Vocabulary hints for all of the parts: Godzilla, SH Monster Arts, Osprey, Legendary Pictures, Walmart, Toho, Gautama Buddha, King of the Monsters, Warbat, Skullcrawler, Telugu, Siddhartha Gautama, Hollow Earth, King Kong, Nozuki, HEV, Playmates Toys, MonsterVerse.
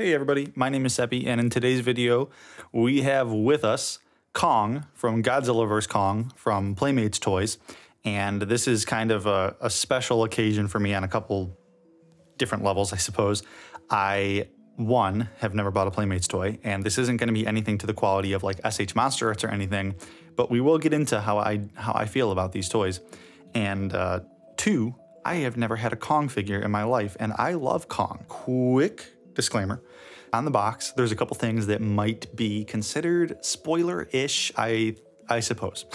Hey everybody, my name is Seppi, and in today's video, we have with us Kong from MonsterVerse Kong from Playmates Toys, and this is kind of a special occasion for me on a couple different levels, I suppose. I have never bought a Playmates toy, and this isn't going to be anything to the quality of like SH Monster Arts or anything, but we will get into how I feel about these toys. And two, I have never had a Kong figure in my life, and I love Kong. Quick disclaimer. On the box, there's a couple things that might be considered spoiler-ish, I suppose.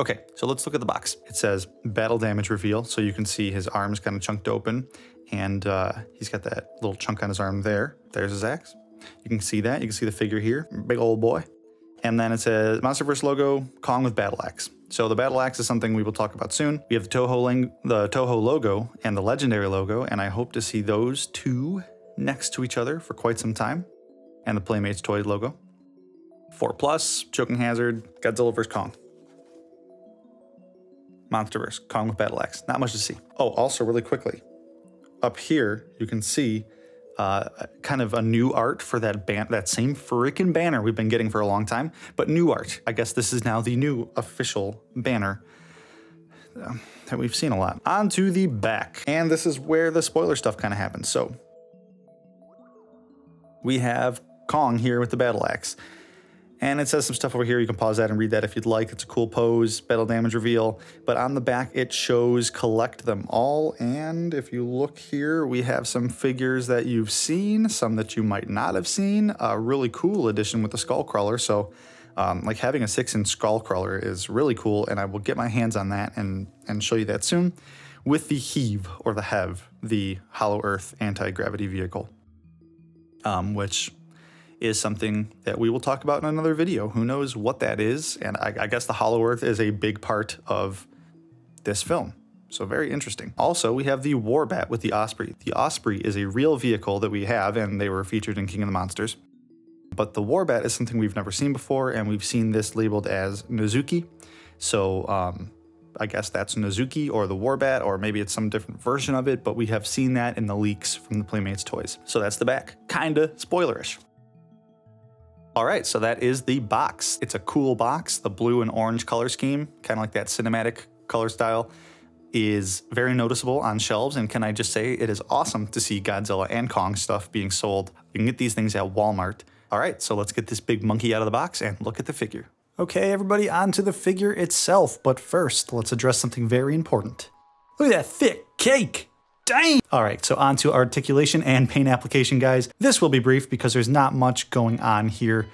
Okay, so let's look at the box. It says battle damage reveal, so you can see his arm's kind of chunked open, and he's got that little chunk on his arm there. There's his axe. You can see that. You can see the figure here. Big old boy. And then it says MonsterVerse logo, Kong with battle axe. So the battle axe is something we will talk about soon. We have the Toho logo and the legendary logo, and I hope to see those two next to each other for quite some time, and the Playmates toy logo. 4+, Choking Hazard, Godzilla vs. Kong. MonsterVerse, Kong with battle axe. Not much to see. Oh, also really quickly, up here you can see kind of a new art for that same freaking banner we've been getting for a long time, but new art. I guess this is now the new official banner that we've seen a lot. On to the back, and this is where the spoiler stuff kind of happens. So we have Kong here with the battle axe, and it says some stuff over here. You can pause that and read that if you'd like. It's a cool pose, battle damage reveal. But on the back, it shows collect them all. And if you look here, we have some figures that you've seen, some that you might not have seen. A really cool addition with the Skullcrawler. So like having a 6-inch Skullcrawler is really cool, and I will get my hands on that and show you that soon. With the HEV, or the HEV, the Hollow Earth anti-gravity vehicle, which is something that we will talk about in another video. Who knows what that is? And I guess the Hollow Earth is a big part of this film. So very interesting. Also, we have the Warbat with the Osprey. The Osprey is a real vehicle that we have, and they were featured in King of the Monsters. But the Warbat is something we've never seen before, and we've seen this labeled as Nozuki. So I guess that's Nozuki or the Warbat, or maybe it's some different version of it, but we have seen that in the leaks from the Playmates toys. So that's the back. Kinda spoilerish. All right, so that is the box. It's a cool box. The blue and orange color scheme, kind of like that cinematic color style, is very noticeable on shelves. And can I just say, it is awesome to see Godzilla and Kong stuff being sold. You can get these things at Walmart. All right, so let's get this big monkey out of the box and look at the figure. Okay, everybody, on to the figure itself. But first, let's address something very important. Look at that thick cake. Dang! All right, so on to articulation and paint application, guys. This will be brief because there's not much going on here,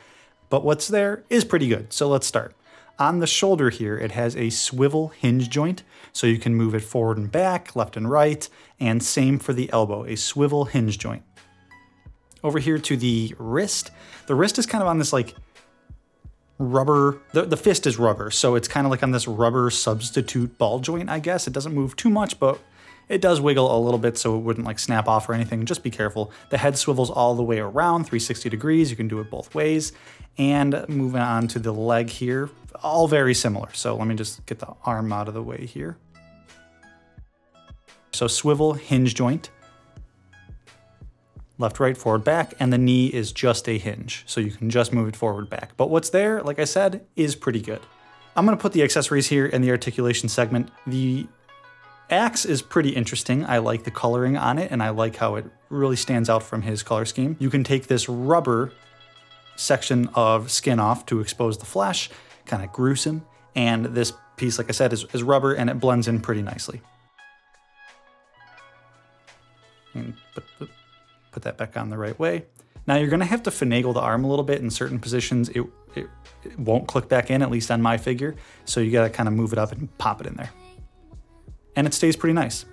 but what's there is pretty good. So let's start. On the shoulder here, it has a swivel hinge joint, so you can move it forward and back, left and right, and same for the elbow, a swivel hinge joint. Over here to the wrist is kind of on this like rubber, the fist is rubber, so it's kind of like on this rubber substitute ball joint, I guess. It doesn't move too much, but it does wiggle a little bit, so it wouldn't like snap off or anything. Just be careful. The head swivels all the way around, 360 degrees. You can do it both ways. And moving on to the leg here, all very similar. So let me just get the arm out of the way here. So swivel hinge joint, left, right, forward, back, and the knee is just a hinge. So you can just move it forward, back. But what's there, like I said, is pretty good. I'm gonna put the accessories here in the articulation segment. The axe is pretty interesting. I like the coloring on it, and I like how it really stands out from his color scheme. You can take this rubber section of skin off to expose the flesh, kind of gruesome, and this piece, like I said, is rubber, and it blends in pretty nicely. And put that back on the right way. Now you're gonna have to finagle the arm a little bit in certain positions. It won't click back in, at least on my figure, so you gotta kind of move it up and pop it in there. And it stays pretty nice.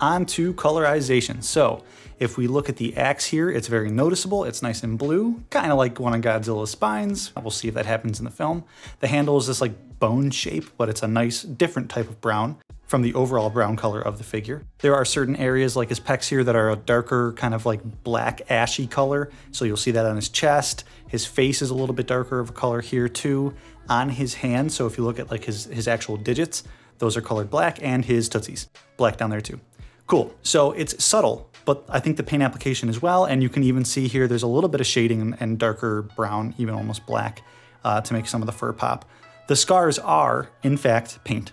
On to colorization. So if we look at the axe here, it's very noticeable. It's nice and blue, kind of like one of Godzilla's spines. We'll see if that happens in the film. The handle is this like bone shape, but it's a nice different type of brown from the overall brown color of the figure. There are certain areas like his pecs here that are a darker kind of like black ashy color. So you'll see that on his chest. His face is a little bit darker of a color here too. On his hand, so if you look at like his actual digits, those are colored black, and his tootsies black down there too. Cool. So it's subtle, but I think the paint application as well, and you can even see here there's a little bit of shading and darker brown, even almost black, to make some of the fur pop. The scars are, in fact, paint.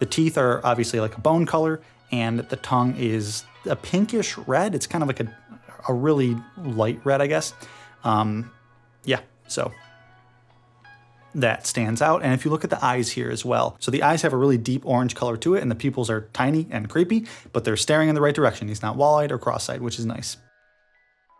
The teeth are obviously like a bone color, and the tongue is a pinkish red. It's kind of like a really light red, I guess. Yeah, so that stands out. And if you look at the eyes here as well, so the eyes have a really deep orange color to it, and the pupils are tiny and creepy, but they're staring in the right direction. He's not wall-eyed or cross-eyed, which is nice.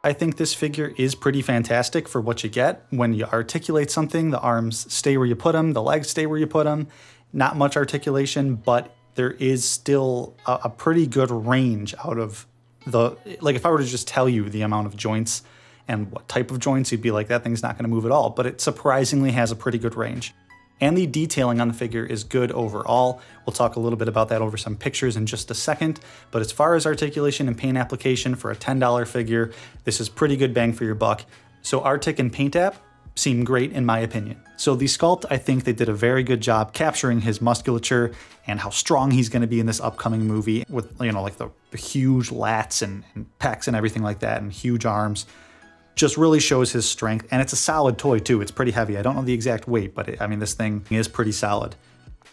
I think this figure is pretty fantastic for what you get. When you articulate something, the arms stay where you put them, the legs stay where you put them. Not much articulation, but there is still a pretty good range out of the, like if I were to just tell you the amount of joints and what type of joints, you'd be like, that thing's not gonna move at all, but it surprisingly has a pretty good range. And the detailing on the figure is good overall. We'll talk a little bit about that over some pictures in just a second, but as far as articulation and paint application for a $10 figure, this is pretty good bang for your buck. So Artic and Paint App seem great in my opinion. So the sculpt, I think they did a very good job capturing his musculature and how strong he's gonna be in this upcoming movie with, you know, like the huge lats and pecs and everything like that, and huge arms. Just really shows his strength, and it's a solid toy too. It's pretty heavy. I don't know the exact weight, but I mean, this thing is pretty solid.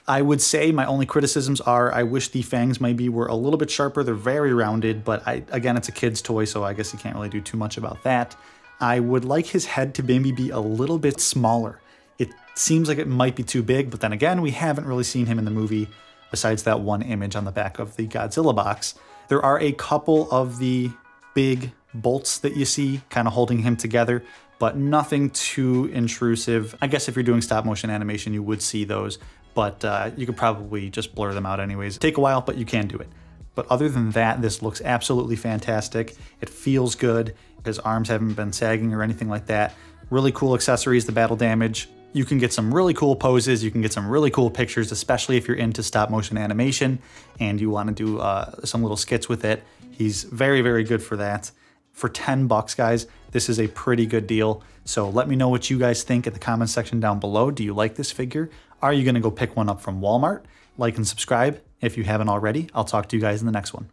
I would say my only criticisms are, I wish the fangs maybe were a little bit sharper. They're very rounded, but again, it's a kid's toy, so I guess you can't really do too much about that. I would like his head to maybe be a little bit smaller. It seems like it might be too big, but then again, we haven't really seen him in the movie besides that one image on the back of the Godzilla box. There are a couple of the big bolts that you see kind of holding him together, but nothing too intrusive. I guess if you're doing stop motion animation, you would see those, but you could probably just blur them out anyways. Take a while, but you can do it. But other than that, this looks absolutely fantastic. It feels good. His arms haven't been sagging or anything like that. Really cool accessories, the battle damage. You can get some really cool poses. You can get some really cool pictures, especially if you're into stop motion animation and you want to do some little skits with it. He's very, very good for that. For 10 bucks, guys, this is a pretty good deal. So let me know what you guys think in the comments section down below. Do you like this figure? Are you gonna go pick one up from Walmart? Like and subscribe if you haven't already. I'll talk to you guys in the next one.